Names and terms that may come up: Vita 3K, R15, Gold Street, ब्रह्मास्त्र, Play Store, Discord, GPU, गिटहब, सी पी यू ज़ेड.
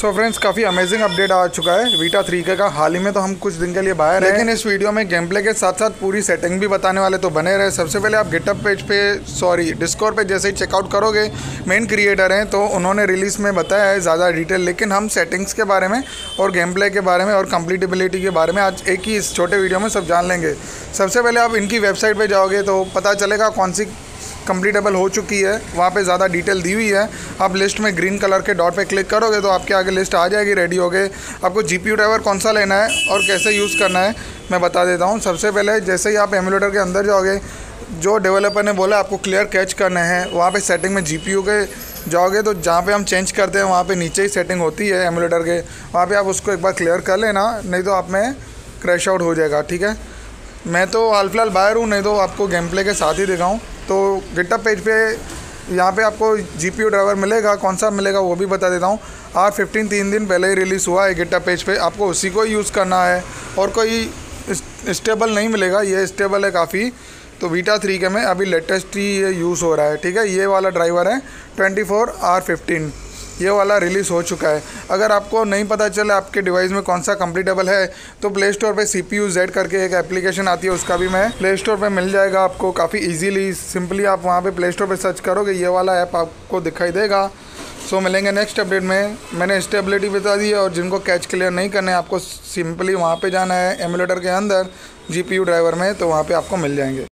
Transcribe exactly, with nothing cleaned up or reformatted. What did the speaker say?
सो friends काफ़ी amazing update आ चुका है वीटा थ्री के का। हाल ही में तो हम कुछ दिन के लिए बाहर हैं, लेकिन इस वीडियो में गेम प्ले के साथ साथ पूरी सेटिंग भी बताने वाले, तो बने रहे। सबसे पहले आप गिटहब पेज पे सॉरी डिस्कॉर्ड पे जैसे ही चेकआउट करोगे, मेन क्रिएटर हैं तो उन्होंने रिलीज़ में बताया है ज़्यादा डिटेल, लेकिन हम सेटिंग्स के बारे में और गेम प्ले के बारे में और कम्प्लीटेबिलिटी के बारे में आज एक ही इस छोटे वीडियो में सब जान लेंगे। सबसे पहले आप इनकी वेबसाइट पर जाओगे तो पता चलेगा कौन सी कंप्लीटेबल हो चुकी है, वहाँ पे ज़्यादा डिटेल दी हुई है। आप लिस्ट में ग्रीन कलर के डॉट पे क्लिक करोगे तो आपके आगे लिस्ट आ जाएगी, रेडी हो गए। आपको जीपीयू ड्राइवर कौन सा लेना है और कैसे यूज़ करना है मैं बता देता हूँ। सबसे पहले जैसे ही आप एमुलेटर के अंदर जाओगे, जो डेवलपर ने बोला आपको क्लियर कैच करना है, वहाँ पे सेटिंग में जीपीयू के जाओगे तो जहाँ पे हम चेंज करते हैं वहाँ पे नीचे ही सेटिंग होती है एमुलेटर के, वहाँ पर आप उसको एक बार क्लियर कर लेना, नहीं तो आप में क्रैश आउट हो जाएगा। ठीक है, मैं तो हाल फिलहाल बाहर हूँ, नहीं तो आपको गेम प्ले के साथ ही दिखाऊँ। तो गिटहब पेज पे यहाँ पे आपको जीपीयू ड्राइवर मिलेगा, कौन सा मिलेगा वो भी बता देता हूँ। आर फिफ्टीन तीन दिन पहले ही रिलीज़ हुआ है गिटहब पेज पे, आपको उसी को यूज़ करना है और कोई स्टेबल नहीं मिलेगा, ये स्टेबल है काफ़ी। तो वीटा थ्री के में अभी लेटेस्ट ही ये यूज़ हो रहा है। ठीक है, ये वाला ड्राइवर है ट्वेंटी फोर आर फिफ्टीन, ये वाला रिलीज़ हो चुका है। अगर आपको नहीं पता चले आपके डिवाइस में कौन सा कंप्लीटेबल है तो प्ले स्टोर पे सी पी यू ज़ेड करके एक एप्लीकेशन आती है, उसका भी मैं प्ले स्टोर पे मिल जाएगा आपको काफ़ी इजीली। सिंपली आप वहाँ पे प्ले स्टोर पे सर्च करोगे, ये वाला ऐप आपको दिखाई देगा। सो मिलेंगे नेक्स्ट अपडेट में। मैंने स्टेबिलिटी बता दी है, और जिनको कैच क्लियर नहीं करने आपको सिंपली वहाँ पर जाना है एमुलेटर के अंदर जी पी यू ड्राइवर में, तो वहाँ पर आपको मिल जाएंगे।